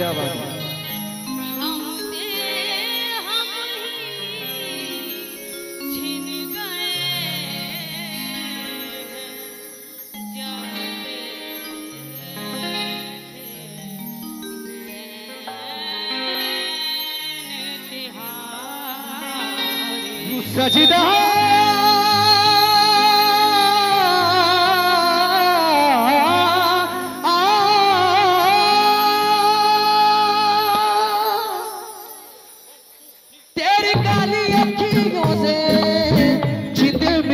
क्या बात है। सजदा तेरी काली अखियों से जिद